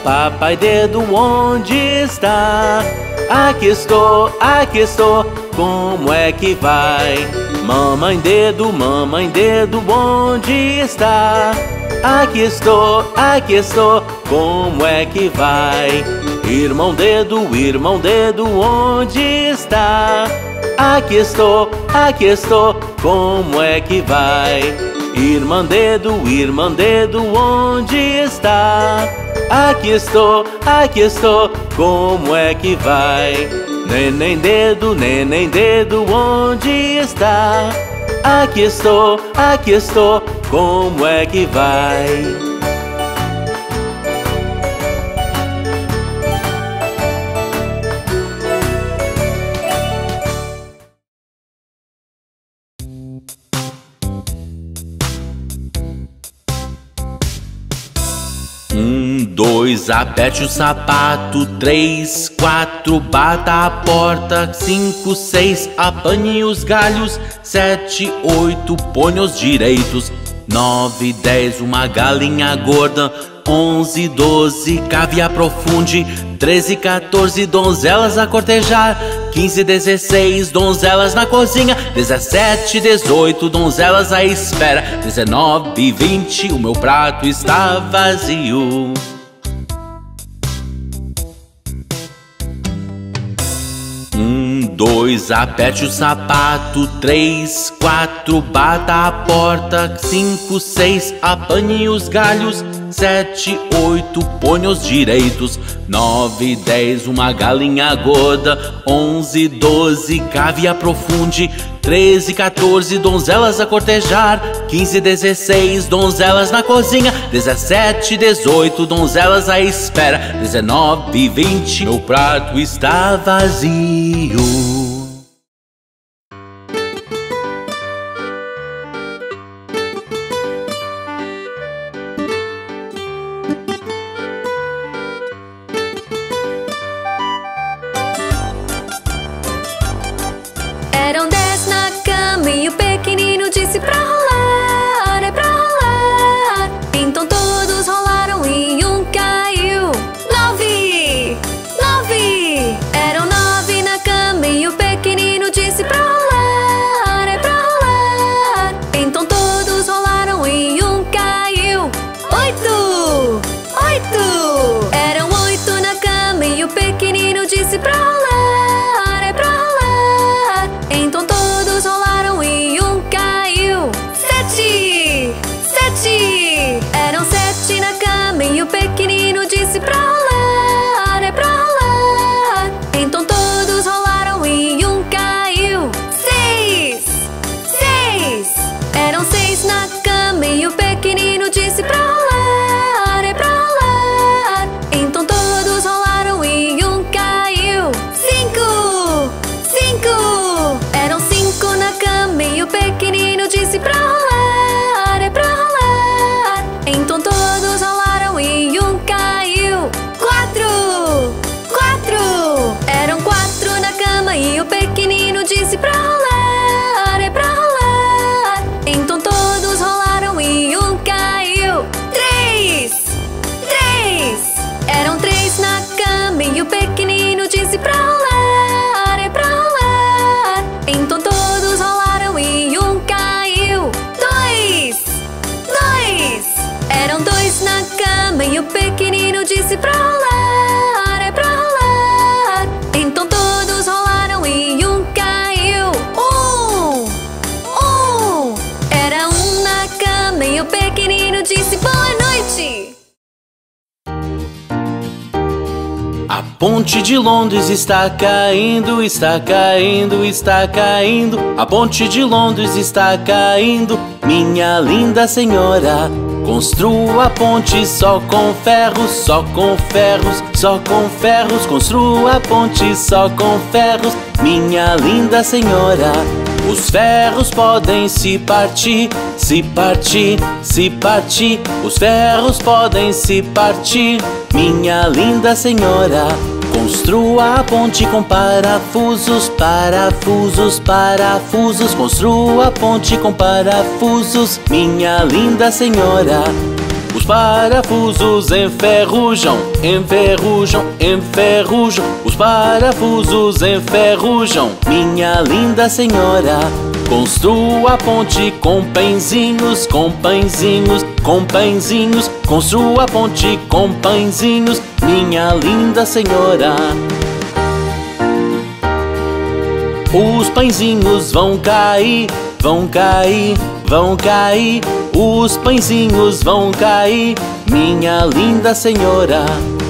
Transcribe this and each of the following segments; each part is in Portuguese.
papai dedo, onde está? Aqui estou, como é que vai? Mamãe dedo, onde está? Aqui estou, como é que vai? Irmão dedo, onde está? Aqui estou, como é que vai? Irmã dedo, onde está? Aqui estou, como é que vai? Neném dedo, onde está? Aqui estou, como é que vai? Dois, aperte o sapato. 3, 4, bata a porta. 5, 6, apanhe os galhos. 7, 8, ponha os direitos. 9, 10, uma galinha gorda. 11, 12, cave e aprofunde. 13, 14, donzelas a cortejar. 15, 16, donzelas na cozinha. 17, 18, donzelas à espera. 19, 20, o meu prato está vazio. Dois, aperte o sapato. 3, 4, bata a porta. 5, 6, apanhe os galhos. 7, 8, ponha os direitos. 9, 10, uma galinha gorda. 11, 12, cave e aprofunde. 13, 14, donzelas a cortejar. 15, 16, donzelas na cozinha. 17, 18, donzelas à espera. 19, 20, meu prato está vazio. A ponte de Londres está caindo, está caindo, está caindo. A ponte de Londres está caindo, minha linda senhora. Construa a ponte só com ferros, só com ferros, só com ferros. Construa a ponte só com ferros, minha linda senhora. Os ferros podem se partir, se partir, se partir. Os ferros podem se partir, minha linda senhora. Construa a ponte com parafusos, parafusos, parafusos. Construa a ponte com parafusos, minha linda senhora. os parafusos enferrujam, enferrujam, enferrujam. Os parafusos enferrujam. Minha linda senhora, construa a ponte com pãezinhos, com pãezinhos, com pãezinhos. Construa a ponte com pãezinhos, minha linda senhora. Os pãezinhos vão cair, vão cair, vão cair. Os pãezinhos vão cair, minha linda senhora.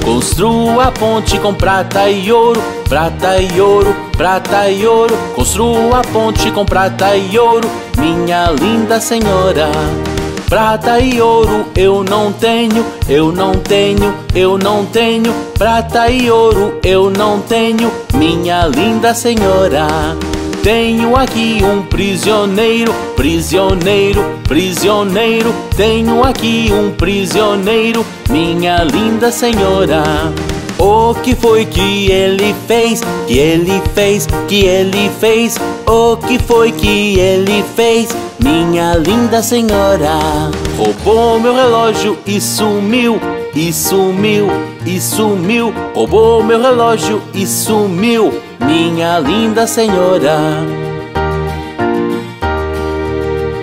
Construa a ponte com prata e ouro, prata e ouro, prata e ouro. Construa a ponte com prata e ouro, minha linda senhora. Prata e ouro eu não tenho, eu não tenho, eu não tenho. Prata e ouro eu não tenho, minha linda senhora. Tenho aqui um prisioneiro, prisioneiro, prisioneiro. Tenho aqui um prisioneiro, minha linda senhora. O que foi que ele fez, que ele fez, que ele fez? O que foi que ele fez, minha linda senhora? Roubou meu relógio e sumiu, e sumiu, e sumiu. Roubou meu relógio e sumiu, minha linda senhora.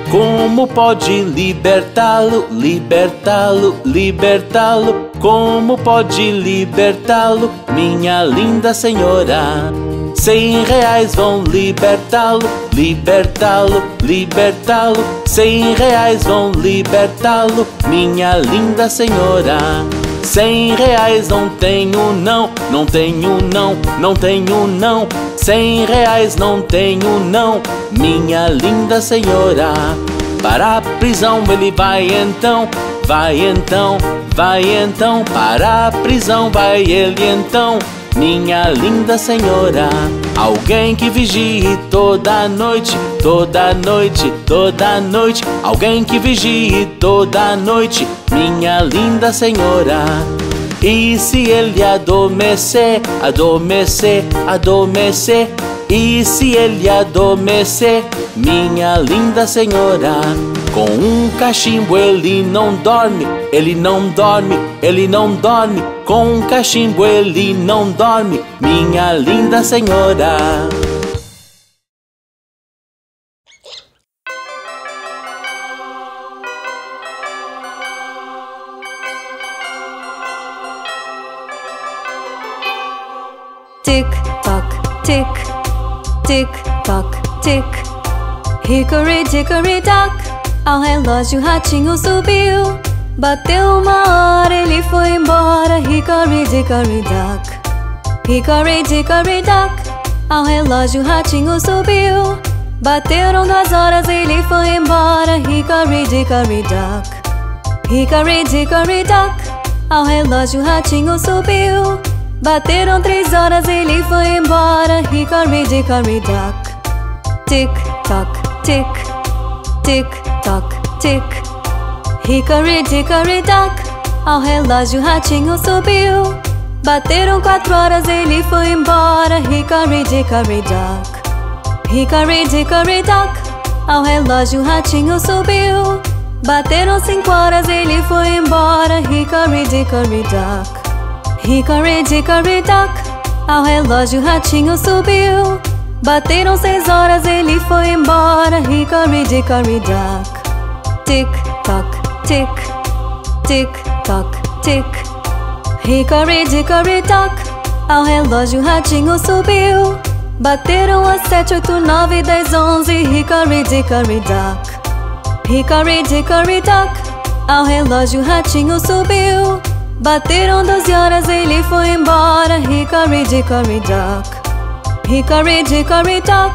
Como pode libertá-lo, libertá-lo, libertá-lo? Como pode libertá-lo, minha linda senhora? 100 reais vão libertá-lo, libertá-lo, libertá-lo. 100 reais vão libertá-lo, minha linda senhora. 100 reais não tenho não, não tenho não, não tenho não. 100 reais não tenho não, minha linda senhora. Para a prisão ele vai então, vai então, vai então. Para a prisão vai ele então, minha linda senhora. Alguém que vigie toda noite, toda noite, toda noite. Alguém que vigie toda noite, minha linda senhora. E se ele adormecer, adormecer, adormecer? E se ele adormecer, minha linda senhora? Com um cachimbo ele não dorme, ele não dorme, ele não dorme. Com um cachimbo ele não dorme, minha linda senhora. Tic-toc, tic, tic-toc, tic. Hickory-dickory-dock, ao relógio o ratinho subiu. Bateu uma hora, ele foi embora. Hickory-dickory-dock, hickory-dickory-dock, ao relógio o ratinho subiu. Bateram 2 horas, ele foi embora. Hickory-dickory-dock, hickory-dickory-dock, ao relógio o ratinho subiu. Bateram 3 horas, ele foi embora. Hickory-dickory-dock. Tic-toc, tic, tic-toc, tic. Hickory-dickory-dock, ao relógio o ratinho subiu. Bateram 4 horas, ele foi embora. Hickory-dickory-dock, hickory-dickory-dock, ao relógio o ratinho subiu. Bateram 5 horas, ele foi embora. Hickory-dickory-dock, hickory-dickory-dock, ao relógio o ratinho subiu. Bateram 6 horas, ele foi embora. Hickory-dickory-dock. Tic-toc, tic, tic-toc, tic. Hickory-dickory-dock, ao relógio o ratinho subiu. Bateram 7, 8, 9, 10, 11. Hickory-dickory-dock, hickory-dickory-dock, ao relógio o ratinho subiu. Bateram 12 horas, ele foi embora. Hickory-dickory-dock, hickory-dickory-dock.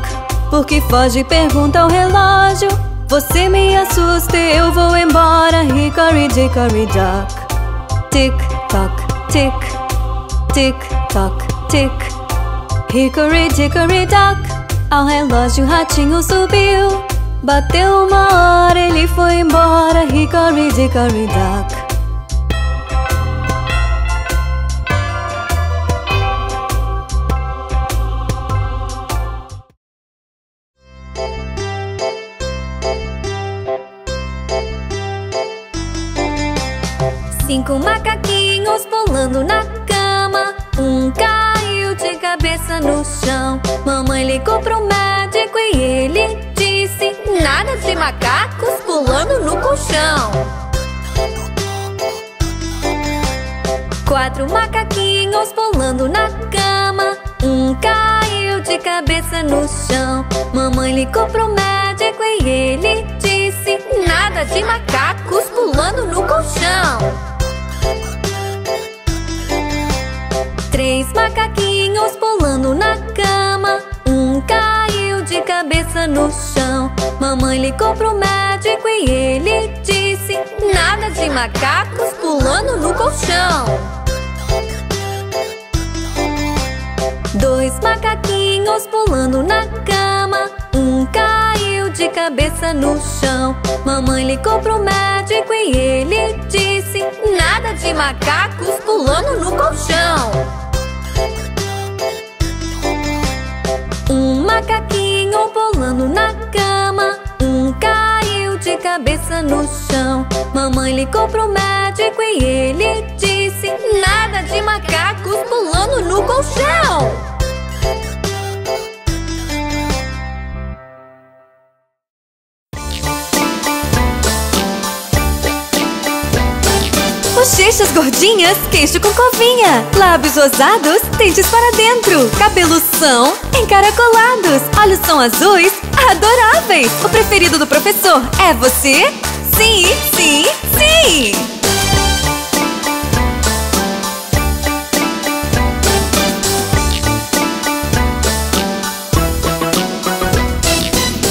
Por que foge? Pergunta ao relógio. Você me assusta, eu vou embora. Hickory-dickory-dock. Tic-toc, tic, tic-toc, tic. Hickory-dickory-dock, ao relógio o ratinho subiu. Bateu 1 hora, ele foi embora. Hickory-dickory-dock. 5 macaquinhos pulando na cama. Um caiu de cabeça no chão. Mamãe ligou pro médico e ele disse: nada de macacos pulando no colchão. 4 macaquinhos pulando na cama. Um caiu de cabeça no chão. Mamãe ligou pro médico e ele disse: nada de macacos pulando no colchão. 3 macaquinhos pulando na cama. Um caiu de cabeça no chão. Mamãe ligou pro médico e ele disse: nada de macacos pulando no colchão. 2 macaquinhos pulando na cama. Um caiu de cabeça no chão. Mamãe ligou pro médico e ele disse: nada de macacos pulando no colchão. 1 macaquinho pulando na cama. Um caiu de cabeça no chão. Mamãe ligou pro médico e ele disse: nada de macacos pulando no colchão. Bochechas gordinhas, queixo com covinha. Lábios rosados, dentes para dentro. Cabelos são encaracolados. Olhos são azuis, adoráveis. O preferido do professor é você? Sim, sim, sim!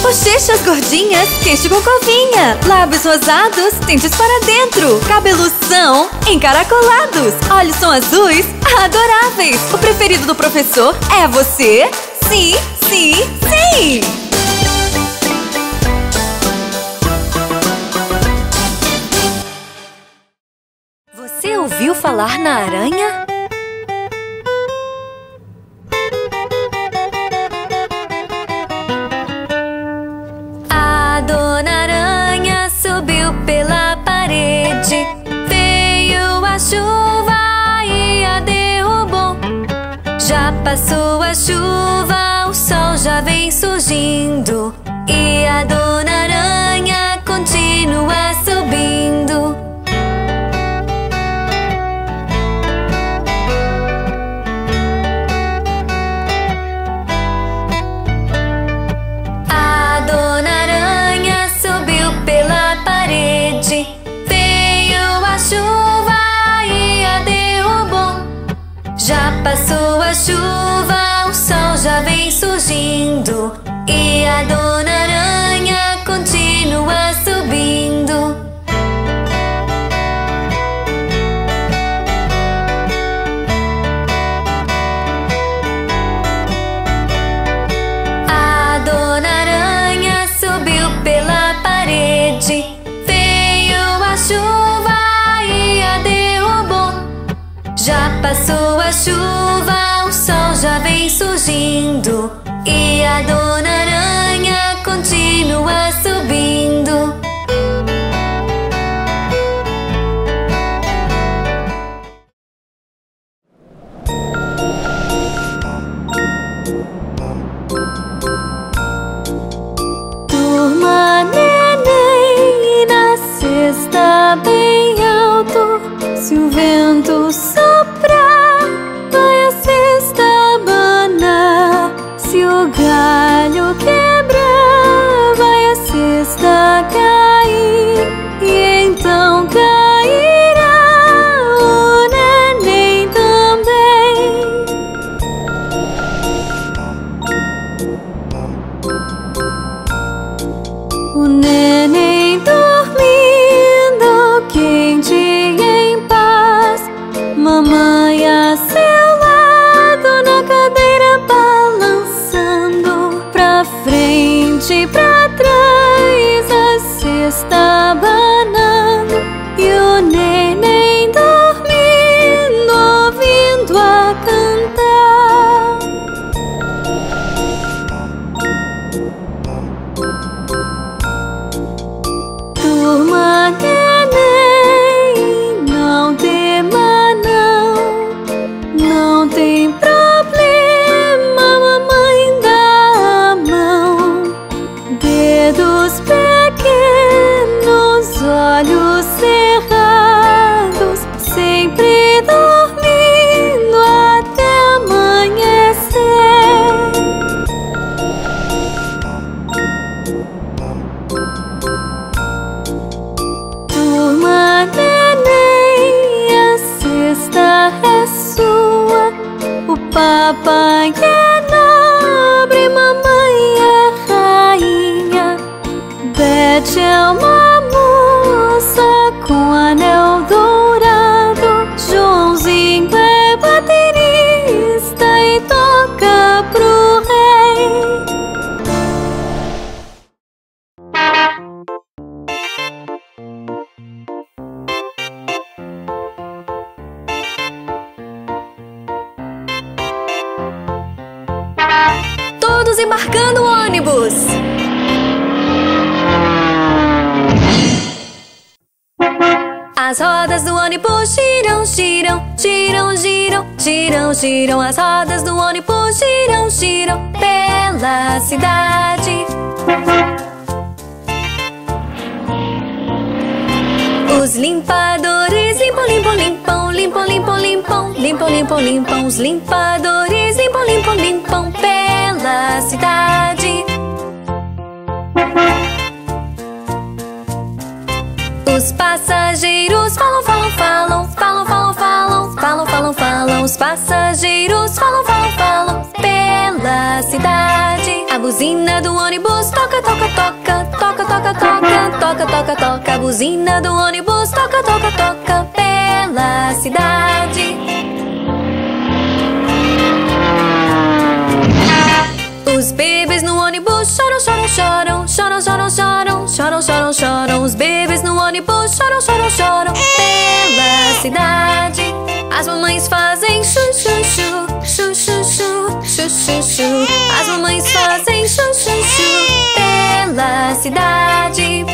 Bochechas gordinhas, queixo com covinha. Lábios rosados, dentes para dentro. Cabelos são encaracolados. Olhos são azuis, adoráveis. O preferido do professor é você? Sim, sim, sim! Você ouviu falar na aranha? Chuva e a derrubou. Já passou a chuva, o sol já vem surgindo. E a dona aranha continua subindo. A dona aranha subiu pela parede. Veio a chuva, já passou a chuva, o sol já vem surgindo. E a dona aranha continua subindo. A dona aranha subiu pela parede. Veio a chuva e a derrubou. Já passou a chuva, o sol já vem surgindo. E a dona aranha continua subindo. Turma, neném na cesta bem alto. Se o vento soprar, vai a cesta abanar. Se o galho quebrar, vai a cesta cair. E então cairá o neném também. O neném dormindo quente em paz. Mamãe a seu lado, na cadeira balançando. Pra frente e pra trás, a cesta abanando. E o neném dormindo, ouvindo-a cantar. Turma, neném, não Embarcando o ônibus! As rodas do ônibus giram, giram, giram, giram, giram, giram. As rodas do ônibus giram, giram pela cidade. Os limpadores limpam, limpam, limpam, limpam, limpam, limpam, limpam, limpam, limpam. Os limpadores limpam, limpam, limpam pela cidade. Os passageiros falam, falam, falam, falam, falam, falam, falam, falam, falam. Os passageiros falam, falam, falam pela cidade. A buzina do ônibus toca, toca, toca, toca, toca, toca, toca, toca, toca. A buzina do ônibus toca, toca, toca pela cidade. Os bebês no ônibus choram, choram, choram, choram, choram, choram, choram, choram, choram. Os bebês no ônibus choram, choram, choram pela cidade. As mamães fazem chu, chu, chu, chu, chu, chu, chu, chu. As mamães fazem chu, chu, chu pela cidade.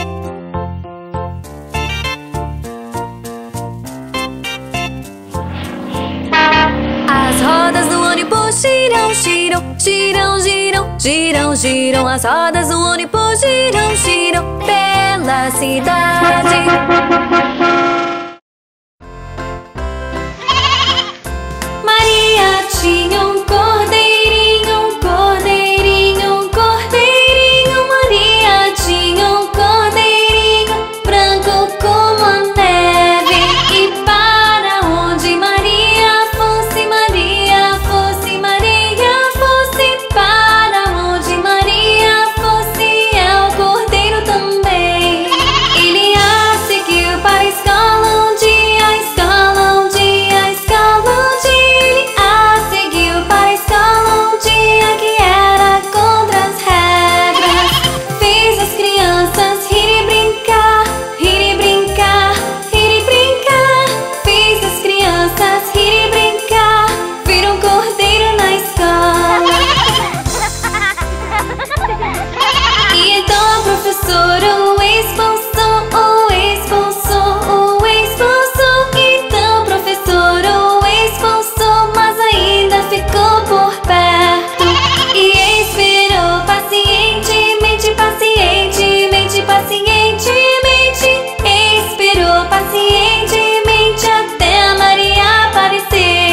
As rodas do ônibus giram, giram, giram, giram, giram, giram. As rodas do ônibus giram, giram pela cidade. Maria tinha um cordeirinho, um cordeirinho, um cordeirinho. Maria tinha um cordeirinho branco como a neve. E para onde Maria fosse, Maria fosse, Maria fosse. Para onde Maria fosse, é o cordeiro também. Ele a seguiu para a escola um dia, a escola um dia, a escola um dia. Ele a seguiu para a escola um dia que era contra as regras. Fez as crianças rir e brincar, rir e brincar, rir e brincar. Fez as crianças rir e brincar. Viram um cordeiro na escola. E então o professor o expulsou, o expulsou, o expulsou. Então o professor o expulsou, mas ainda ficou por perto. E esperou pacientemente, pacientemente, pacientemente. Esperou pacientemente até a Maria aparecer.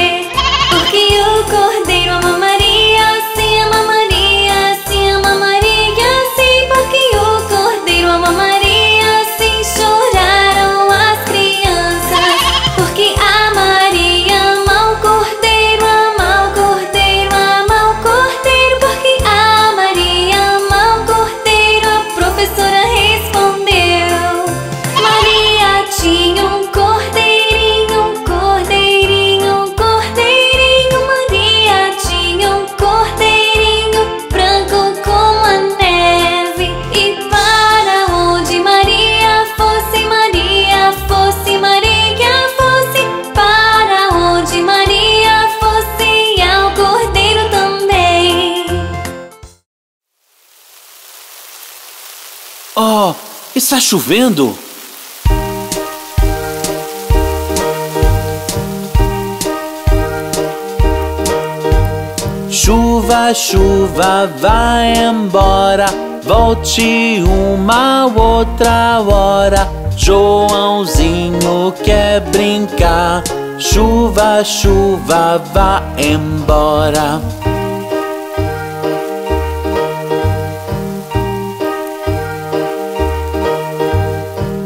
Porque o cordeiro amou Maria, sim, ama Maria, sim, ama Maria, sim. Porque o cordeiro amou Maria, sim, choraram as crianças. Porque a Maria ama o cordeiro, ama o cordeiro, ama o cordeiro. Porque a Maria ama o cordeiro, a professora respondeu. Maria tinha um cordeirinho, um cordeirinho, um cordeirinho. Maria tinha um cordeirinho branco como a neve. E para onde Maria fosse, Maria fosse, Maria fosse. Para onde Maria fosse, é o cordeiro também. Oh, está chovendo? Chuva, chuva, vai embora, volte uma outra hora. Joãozinho quer brincar. Chuva, chuva, vá embora.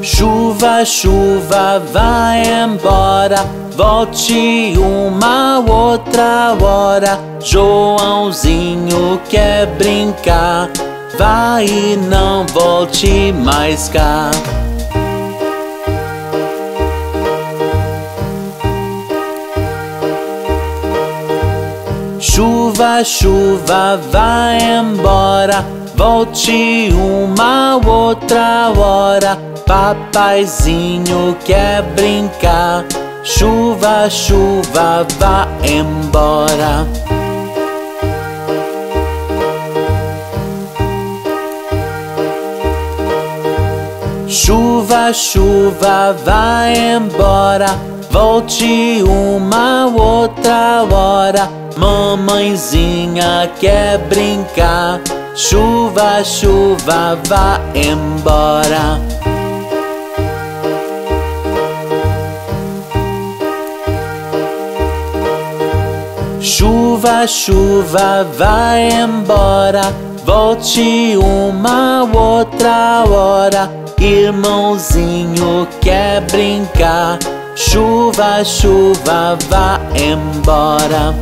Chuva, chuva, vai embora, volte uma outra hora. Joãozinho quer brincar, vai e não volte mais cá. Chuva, chuva, vai embora, volte uma outra hora. Papaizinho quer brincar. Chuva, chuva, vá embora. Chuva, chuva, vai embora, volte uma outra hora. Mamãezinha quer brincar. Chuva, chuva, vá embora. Chuva, chuva, vá embora, volte uma outra hora. Irmãozinho quer brincar. Chuva, chuva, vá embora.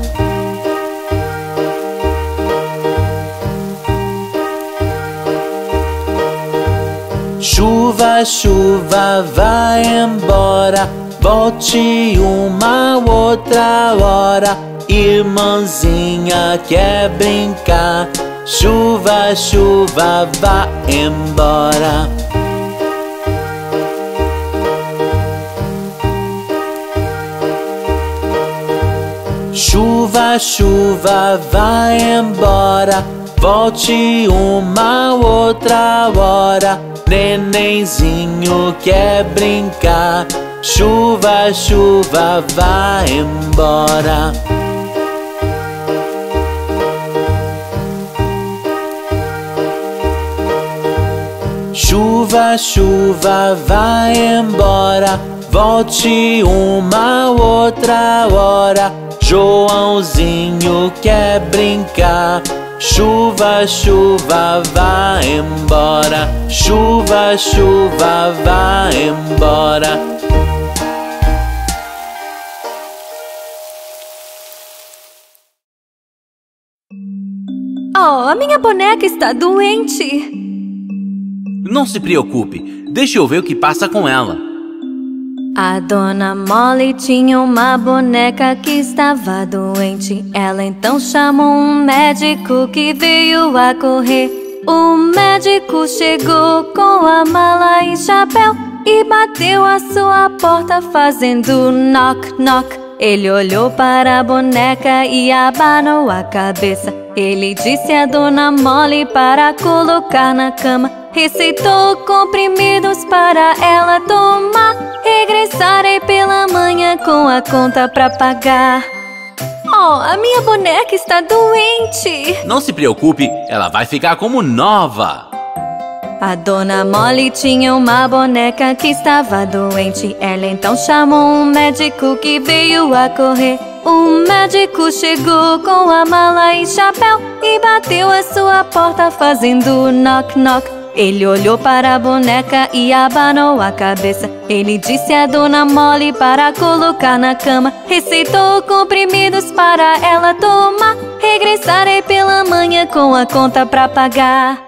Chuva, chuva, vá embora, volte uma outra hora. Irmãzinha quer brincar. Chuva, chuva, vá embora. Chuva, chuva, vá embora, volte uma outra hora. Nenenzinho quer brincar. Chuva, chuva, vá embora. Chuva, chuva, vá embora, volte uma outra hora. Joãozinho quer brincar. Chuva, chuva, vá embora. Chuva, chuva, vá embora. Oh, a minha boneca está doente. Não se preocupe, deixe eu ver o que passa com ela. A dona Molly tinha uma boneca que estava doente. Ela então chamou um médico que veio a correr. O médico chegou com a mala e chapéu e bateu a sua porta fazendo knock, knock. Ele olhou para a boneca e abanou a cabeça. Ele disse à dona Molly para colocar na cama. Receitou comprimidos para ela tomar. Regressarei pela manhã com a conta pra pagar. Oh, a minha boneca está doente. Não se preocupe, ela vai ficar como nova. A dona Molly tinha uma boneca que estava doente. Ela então chamou um médico que veio a correr. O médico chegou com a mala e chapéu e bateu a sua porta fazendo knock, knock. Ele olhou para a boneca e abanou a cabeça. Ele disse à dona Molly para colocar na cama. Receitou comprimidos para ela tomar. Regressarei pela manhã com a conta pra pagar.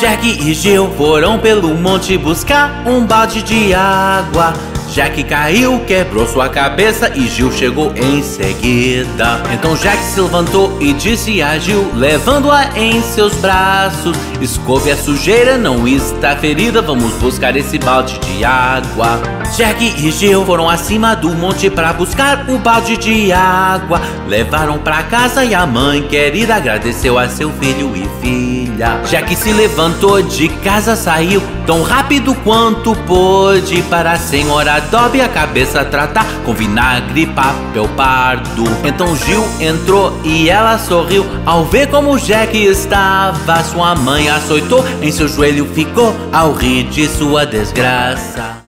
Jack e Jill foram pelo monte buscar um balde de água. Jack caiu, quebrou sua cabeça e Jill chegou em seguida. Então Jack se levantou e disse a Jill, levando-a em seus braços: escove a sujeira, não está ferida, vamos buscar esse balde de água. Jack e Jill foram acima do monte para buscar o balde de água. Levaram para casa e a mãe querida agradeceu a seu filho e filha. Jack se levantou de casa, saiu tão rápido quanto pôde para a senhora Dobby a cabeça tratar com vinagre e papel pardo. Então Jill entrou e ela sorriu ao ver como Jack estava. Sua mãe açoitou, em seu joelho ficou ao rir de sua desgraça.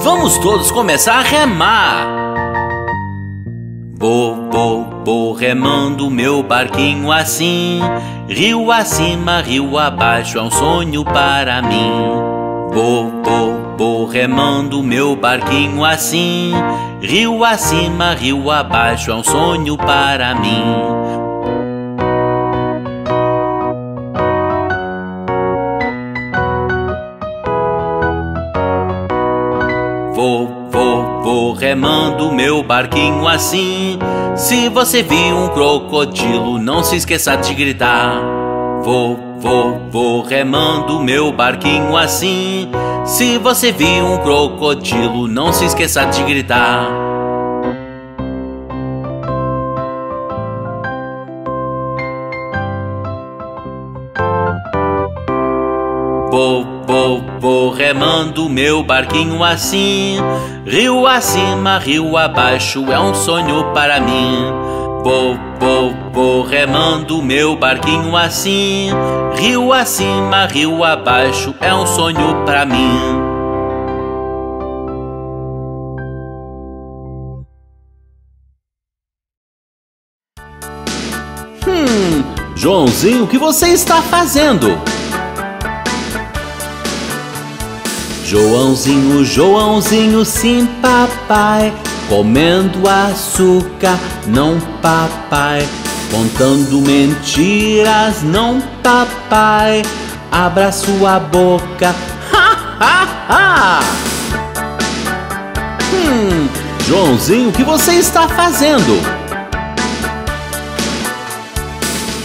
Vamos todos começar a remar. Vou, remando meu barquinho assim. Rio acima, rio abaixo, é um sonho para mim. Vou, remando meu barquinho assim. Rio acima, rio abaixo, é um sonho para mim. Vou, remando meu barquinho assim. Se você vir um crocodilo, não se esqueça de gritar. Vou, remando meu barquinho assim. Se você vir um crocodilo, não se esqueça de gritar. levando meu barquinho assim. Rio acima, rio abaixo, é um sonho para mim. Vou, vou, vou remando meu barquinho assim. Rio acima, rio abaixo, é um sonho para mim. Joãozinho, o que você está fazendo? Joãozinho, Joãozinho, sim, papai, comendo açúcar, não, papai, contando mentiras, não, papai, abra sua boca, ha, ha, ha! Joãozinho, o que você está fazendo?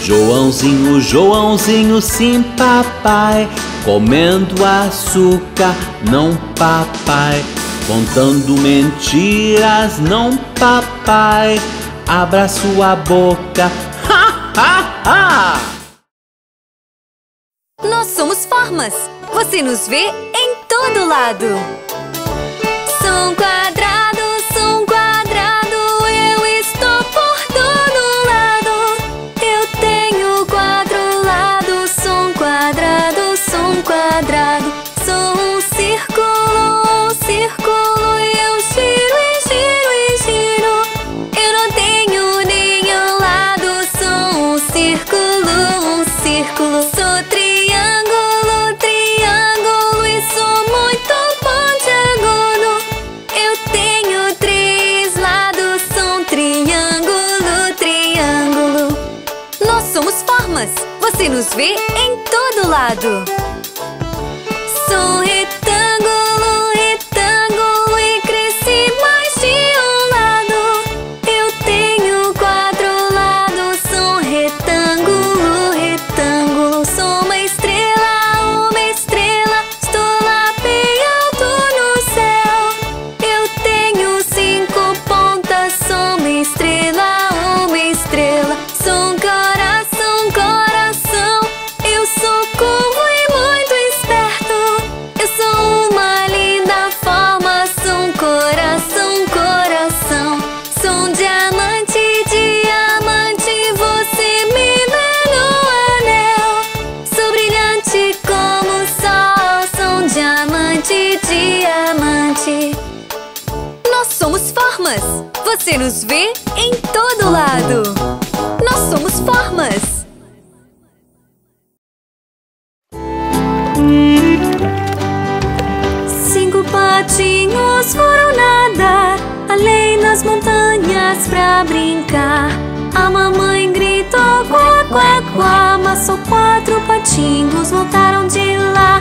Joãozinho, Joãozinho, sim, papai, comendo açúcar, não, papai, contando mentiras, não, papai, abra sua boca, ha, ha, ha! Nós somos formas, você nos vê em todo lado. São quadrados. Você nos vê em todo lado. Sou retângulo, retângulo e cresci mais de um lado. Eu tenho quatro lados, sou retângulo, retângulo. Sou uma estrela, estou lá bem alto no céu. Eu tenho cinco pontas, sou uma estrela, uma estrela. Sou um coração, coração. Você nos vê em todo lado. Nós somos formas. Cinco patinhos foram nadar além nas montanhas pra brincar. A mamãe gritou quá, quá, quá, mas só quatro patinhos voltaram de lá.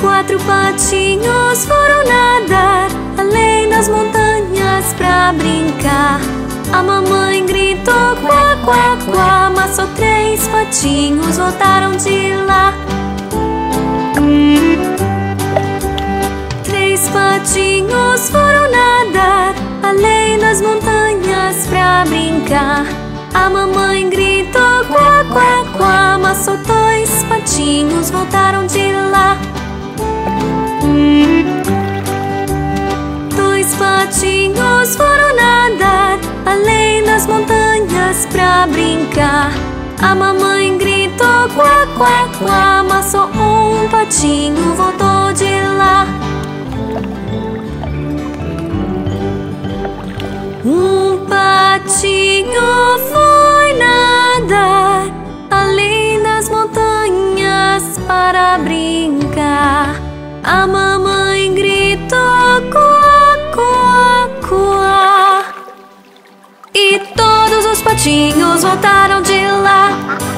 Quatro patinhos foram nadar além das montanhas pra brincar. A mamãe gritou quá, quá, quá, mas só três patinhos voltaram de lá. Três patinhos foram nadar além das montanhas pra brincar. A mamãe gritou quá, quá, quá, mas só dois patinhos voltaram de lá. Dois patinhos foram nadar além das montanhas pra brincar. A mamãe gritou quá, quá, quá, mas só um patinho voltou de lá. Um patinho foi nadar além das montanhas para brincar. A mamãe gritou quá, quá, quá, e todos os patinhos voltaram de lá.